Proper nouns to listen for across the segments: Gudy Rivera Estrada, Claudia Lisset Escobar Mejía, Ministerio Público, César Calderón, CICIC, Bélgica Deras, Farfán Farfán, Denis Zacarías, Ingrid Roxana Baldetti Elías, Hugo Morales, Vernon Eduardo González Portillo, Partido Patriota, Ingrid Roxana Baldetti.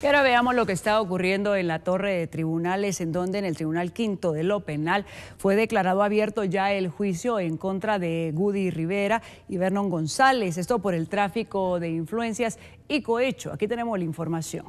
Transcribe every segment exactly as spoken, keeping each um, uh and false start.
Y ahora veamos lo que está ocurriendo en la Torre de Tribunales, en donde en el Tribunal Quinto de lo Penal fue declarado abierto ya el juicio en contra de Gudy Rivera y Vernon González, esto por el tráfico de influencias y cohecho. Aquí tenemos la información.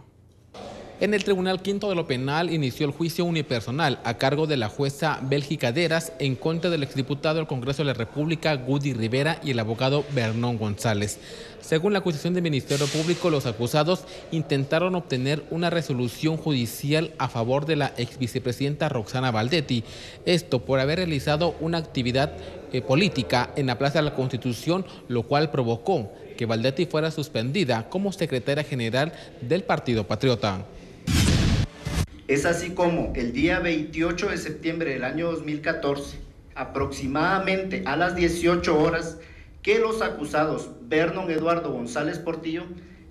En el Tribunal Quinto de lo Penal inició el juicio unipersonal a cargo de la jueza Bélgica Deras en contra del exdiputado del Congreso de la República Gudy Rivera y el abogado Vernon González. Según la acusación del Ministerio Público, los acusados intentaron obtener una resolución judicial a favor de la ex vicepresidenta Roxana Baldetti, esto por haber realizado una actividad eh, política en la Plaza de la Constitución, lo cual provocó que Baldetti fuera suspendida como secretaria general del Partido Patriota. Es así como el día veintiocho de septiembre del año dos mil catorce, aproximadamente a las dieciocho horas, que los acusados Vernon Eduardo González Portillo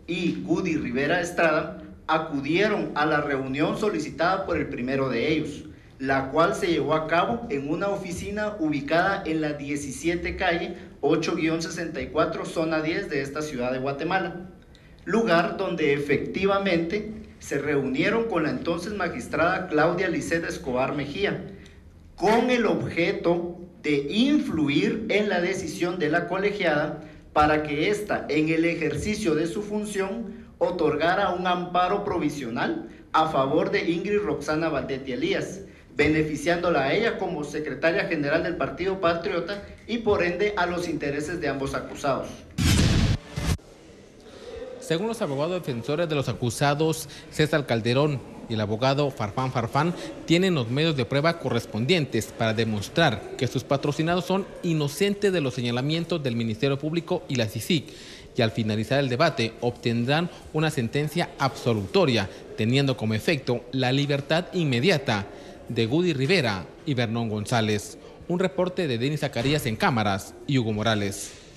y Gudy Rivera Estrada acudieron a la reunión solicitada por el primero de ellos, la cual se llevó a cabo en una oficina ubicada en la diecisiete calle ocho guión sesenta y cuatro, zona diez de esta ciudad de Guatemala, lugar donde efectivamente se reunieron con la entonces magistrada Claudia Lisset Escobar Mejía, con el objeto de influir en la decisión de la colegiada para que ésta, en el ejercicio de su función, otorgara un amparo provisional a favor de Ingrid Roxana Baldetti Elías, beneficiándola a ella como secretaria general del Partido Patriota y por ende a los intereses de ambos acusados. Según los abogados defensores de los acusados, César Calderón y el abogado Farfán Farfán tienen los medios de prueba correspondientes para demostrar que sus patrocinados son inocentes de los señalamientos del Ministerio Público y la C I C I C, y al finalizar el debate obtendrán una sentencia absolutoria, teniendo como efecto la libertad inmediata de Gudy Rivera y Vernon González. Un reporte de Denis Zacarías en cámaras y Hugo Morales.